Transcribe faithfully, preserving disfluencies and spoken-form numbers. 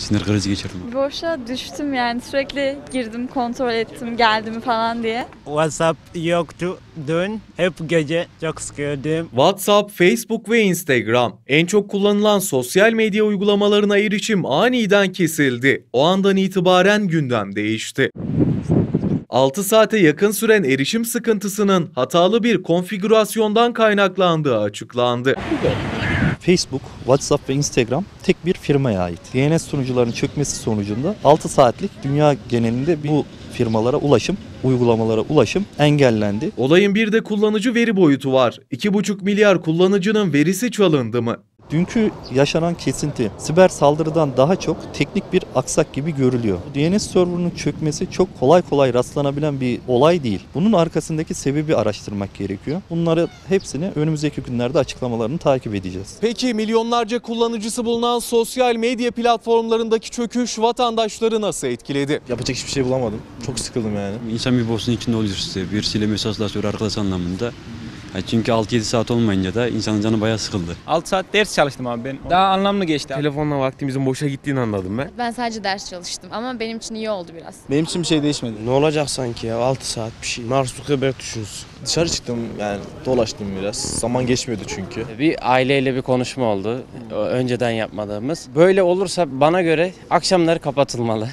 Sinir krizi geçirdim. Boşa düştüm yani, sürekli girdim, kontrol ettim geldi mi falan diye. WhatsApp yoktu dün, hep gece çok sıkıldım. WhatsApp, Facebook ve Instagram en çok kullanılan sosyal medya uygulamalarına erişim aniden kesildi. O andan itibaren gündem değişti. altı saate yakın süren erişim sıkıntısının hatalı bir konfigürasyondan kaynaklandığı açıklandı. Facebook, WhatsApp ve Instagram tek bir firmaya ait. D N S sunucularının çökmesi sonucunda altı saatlik dünya genelinde bu firmalara ulaşım, uygulamalara ulaşım engellendi. Olayın bir de kullanıcı veri boyutu var. iki buçuk milyar kullanıcının verisi çalındı mı? Dünkü yaşanan kesinti siber saldırıdan daha çok teknik bir aksak gibi görülüyor. D N S serverının çökmesi çok kolay kolay rastlanabilen bir olay değil. Bunun arkasındaki sebebi araştırmak gerekiyor. Bunları hepsini önümüzdeki günlerde açıklamalarını takip edeceğiz. Peki milyonlarca kullanıcısı bulunan sosyal medya platformlarındaki çöküş vatandaşları nasıl etkiledi? Yapacak hiçbir şey bulamadım. Çok sıkıldım yani. İnsan bir boşluğun içinde oluyor işte. Birisiyle mesajlaşıyor arkadaş anlamında. Çünkü altı yedi saat olmayınca da insanın canı bayağı sıkıldı. altı saat ders çalıştım abi ben. Daha anlamlı geçti. Telefonla vaktimizin boşa gittiğini anladım ben. Ben sadece ders çalıştım ama benim için iyi oldu biraz. Benim için bir şey değişmedi. Ne olacak sanki ya, altı saat bir şey. Mark Zuckerberg düşünsün. Dışarı çıktım yani, dolaştım biraz. Zaman geçmiyordu çünkü. Bir aileyle bir konuşma oldu. Önceden yapmadığımız. Böyle olursa bana göre akşamları kapatılmalı.